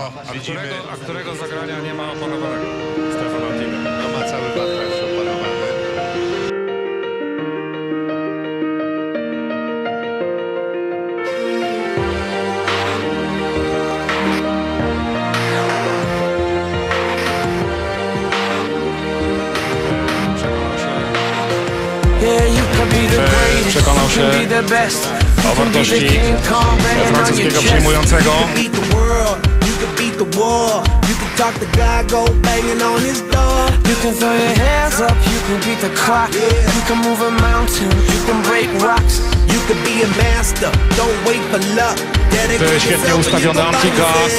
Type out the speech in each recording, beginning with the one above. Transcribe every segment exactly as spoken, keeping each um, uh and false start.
O, a widzimy... którego, a którego zagrania nie ma opanowanego? Stefana Dimy. No ma cały batraż opanowany. Przekonał się o wartości francuskiego przyjmującego. To świetnie ustawiony anti-gaz.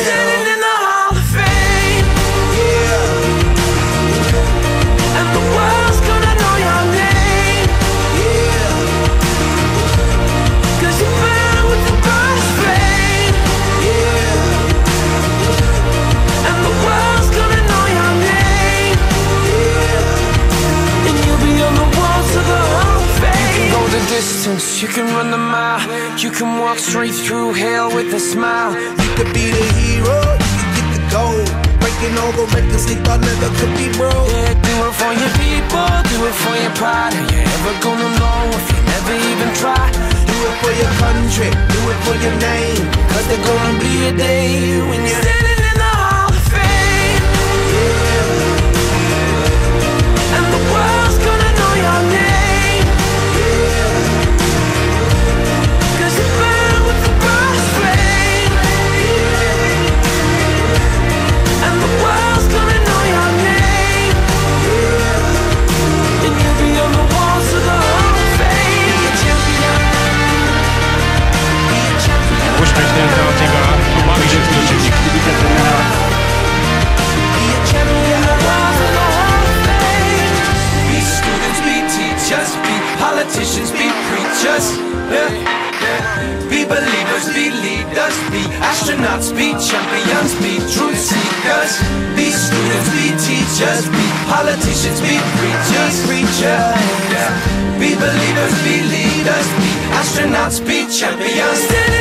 You can run the mile, you can walk straight through hell with a smile. You could be the hero, you could get the gold. Breaking all the records they thought never could be broke. Yeah, do it for your people, do it for your pride. Are you ever gonna know if you never even try? Do it for your country, do it for your name. Cause there's gonna be a day when you're standing in the Hall of Fame. Yeah. And the world's gonna know your name. Politicians be preachers, be believers, be leaders, be astronauts, be champions, be truth seekers, be students, be teachers, be politicians, be preachers, preachers, be believers, be leaders, be astronauts, be champions.